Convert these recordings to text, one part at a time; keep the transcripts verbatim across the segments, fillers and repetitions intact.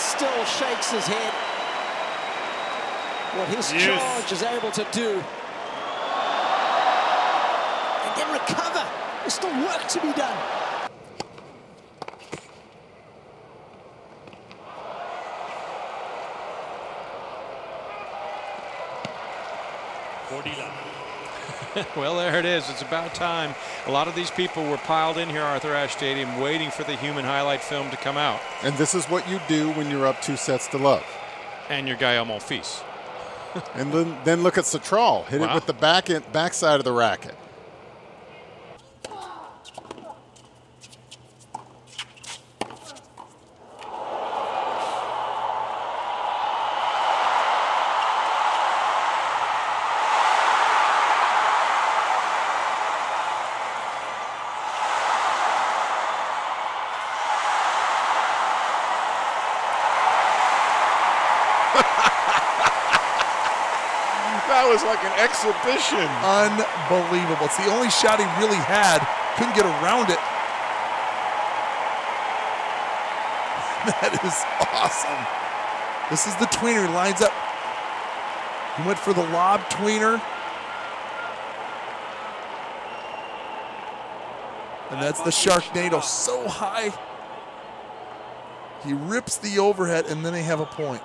still shakes his head. What his yes. charge is able to do. And then recover. There's still work to be done. Well, there it is. It's about time. A lot of these people were piled in here, Arthur Ashe Stadium, waiting for the human highlight film to come out. And this is what you do when you're up two sets to love. And you're Gael Monfils. And then, then look at Citral. Hit wow. it with the back end, backside of the racket. That was like an exhibition. Unbelievable. It's the only shot he really had. Couldn't get around it. That is awesome. This is the tweener. He lines up. He went for the lob tweener. And that's the Sharknado. So high. He rips the overhead, and then they have a point.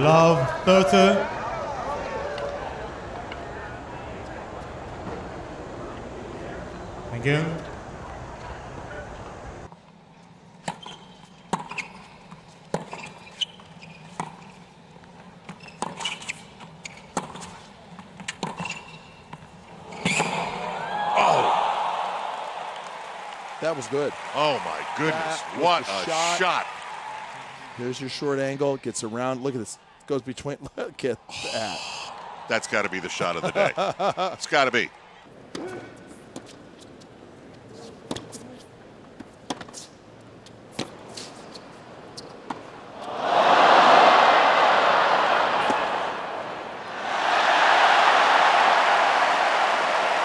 Love thirty. Again. That was good. Oh, my goodness. What a shot. shot. Here's your short angle. It gets around. Look at this. It goes between. Look at that. That's got to be the shot of the day. It's got to be.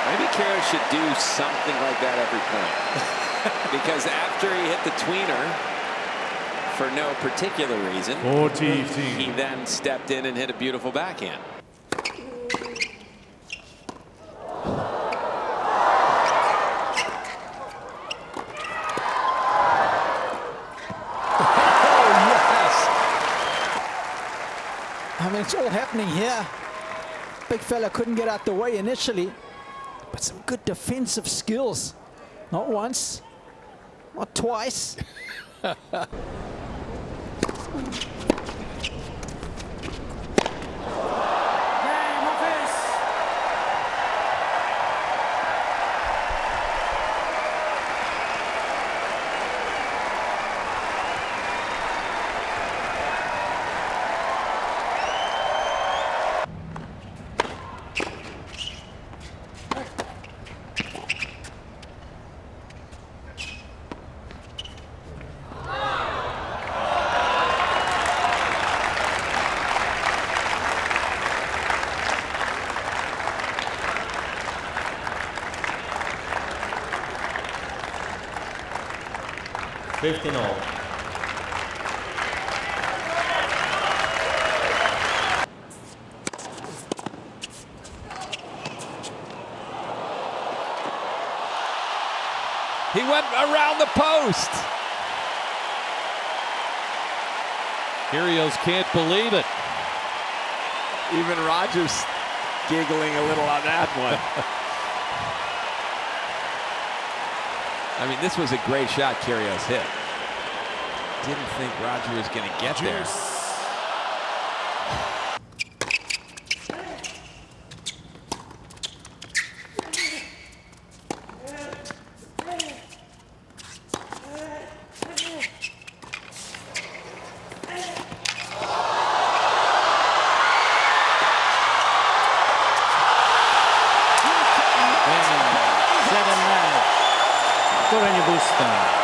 Maybe Kyrgios should do something like that every point. Because after he hit the tweener, for no particular reason, fourteen. He then stepped in and hit a beautiful backhand. Oh, yes! I mean, it's all happening here. Big fella couldn't get out the way initially, but some good defensive skills. Not once. Not twice. fifteen all. He went around the post. Kyrgios can't believe it. Even Rogers giggling a little on that one. I mean, this was a great shot Kyrgios hit. Didn't think Roger was going to get there. Sabastova nie gusta.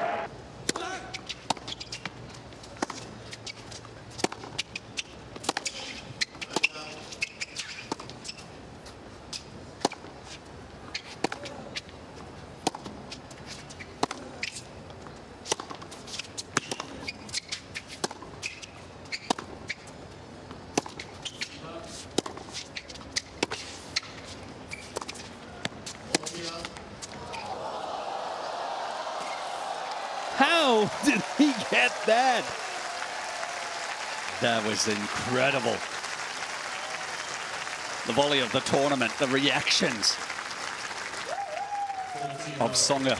fifteen. That's how did he get that? That was incredible. The volley of the tournament, the reactions of Tsonga.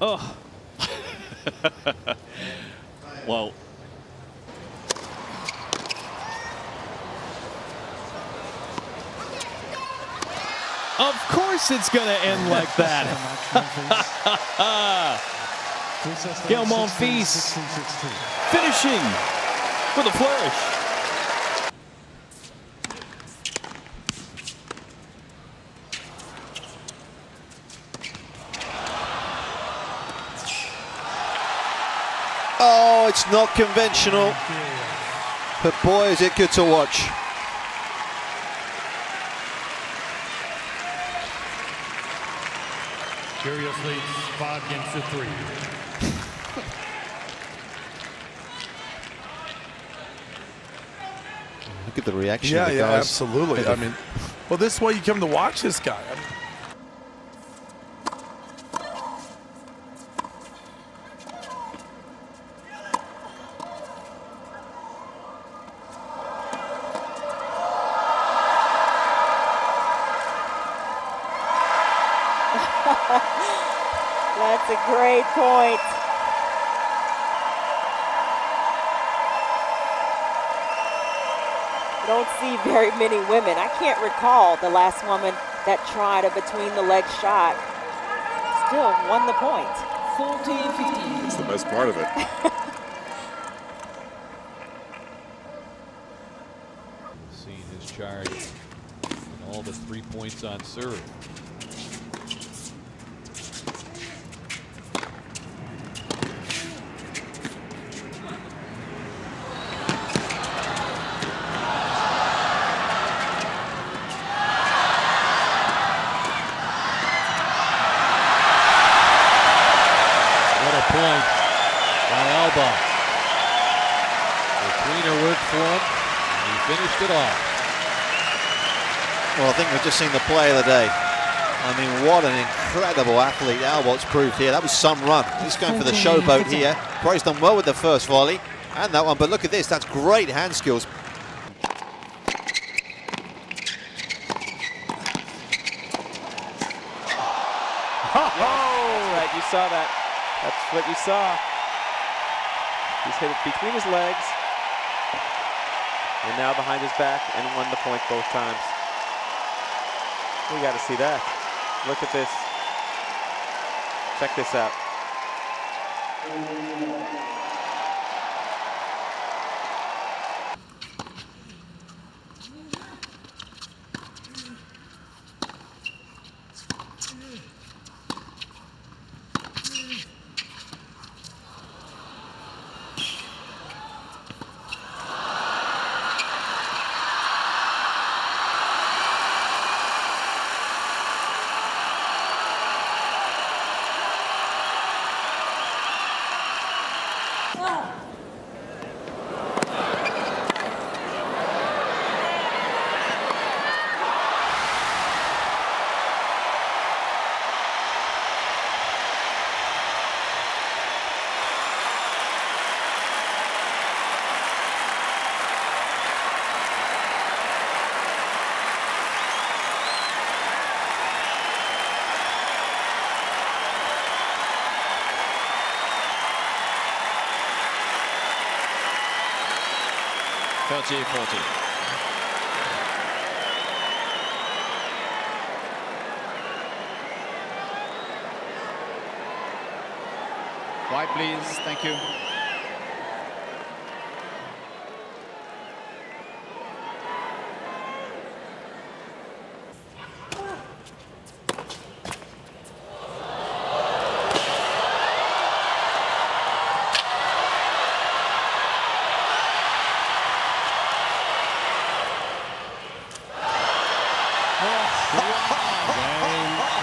Oh. Well. Of course it's going to end like that. Gael Monfils finishing with a flourish. Oh, it's not conventional, but boy, is it good to watch. Kyrgios leads five games to three. Look at the reaction. Yeah, of the yeah, guys. Absolutely. I mean, well, this is why you come to watch this guy. I mean, that's a great point. I don't see very many women. I can't recall the last woman that tried a between the leg shot. Still won the point. fourteen fifteen. That's the best part of it. Seeing his charge and all the three points on serve. Point by Albot. The cleaner worked for him, and he finished it off. Well, I think we've just seen the play of the day. I mean, what an incredible athlete Albot's proved here. That was some run. He's going for the showboat here. Corey's done well with the first volley and that one, but look at this. That's great hand skills. Oh, right, you saw that. That's what you saw. He's hit it between his legs and now behind his back and won the point both times. We got to see that. Look at this. Check this out. thirty forty. White, please. Thank you.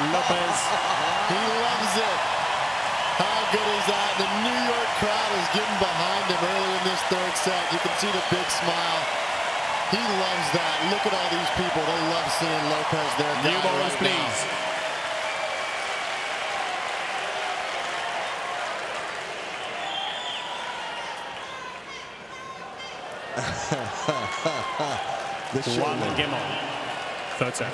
Lopez, he loves it. How good is that? The New York crowd is getting behind him early in this third set. You can see the big smile. He loves that. Look at all these people. They love seeing Lopez there. New balls, please. One game on. Third set.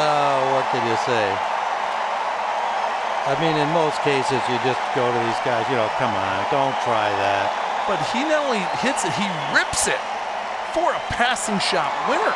Oh, what can you say? I mean, in most cases, you just go to these guys, you know, come on, don't try that. But he not only hits it, he rips it for a passing shot winner.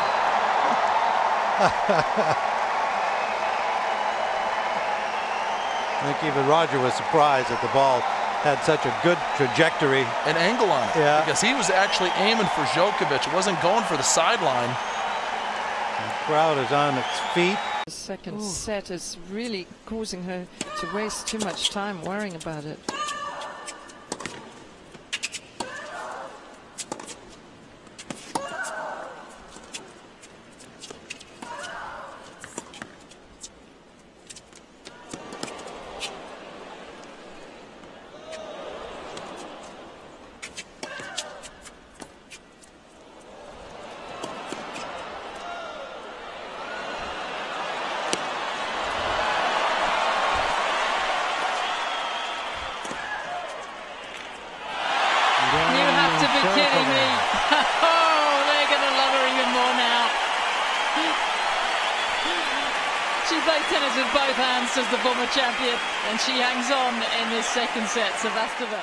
I think even Roger was surprised at the ball. Had such a good trajectory. An angle on it. Yeah. Because he was actually aiming for Djokovic. It wasn't going for the sideline. The crowd is on its feet. The second Ooh. set is really causing her to waste too much time worrying about it. She played tennis with both hands, says the former champion, and she hangs on in this second set, Sabastova.